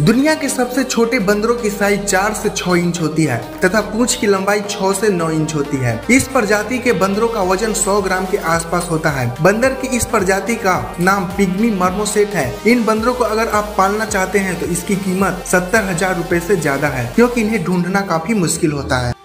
दुनिया के सबसे छोटे बंदरों की साइज 4 से 6 इंच होती है तथा पूंछ की लंबाई 6 से 9 इंच होती है। इस प्रजाति के बंदरों का वजन 100 ग्राम के आसपास होता है। बंदर की इस प्रजाति का नाम पिग्मी मार्मोसेट है। इन बंदरों को अगर आप पालना चाहते हैं तो इसकी कीमत 70,000 रुपए से ज्यादा है, क्योंकि इन्हें ढूंढना काफी मुश्किल होता है।